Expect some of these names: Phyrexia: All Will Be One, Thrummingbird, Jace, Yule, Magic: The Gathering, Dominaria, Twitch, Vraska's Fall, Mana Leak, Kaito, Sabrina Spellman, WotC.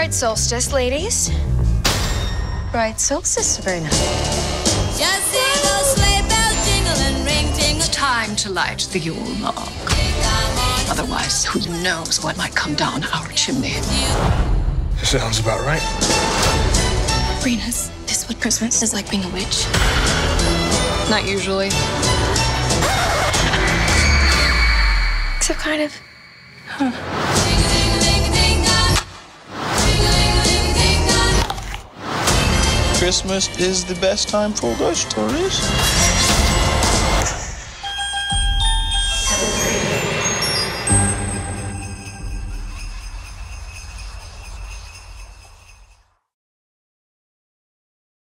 Bright solstice, ladies. Bright solstice, Sabrina. Just jingle, sleigh bells jingle and ring jingle. It's time to light the Yule log. Otherwise, who knows what might come down our chimney. This sounds about right. Sabrina's, this is what Christmas is like being a witch. Not usually. Except kind of. Huh. Christmas is the best time for ghost stories.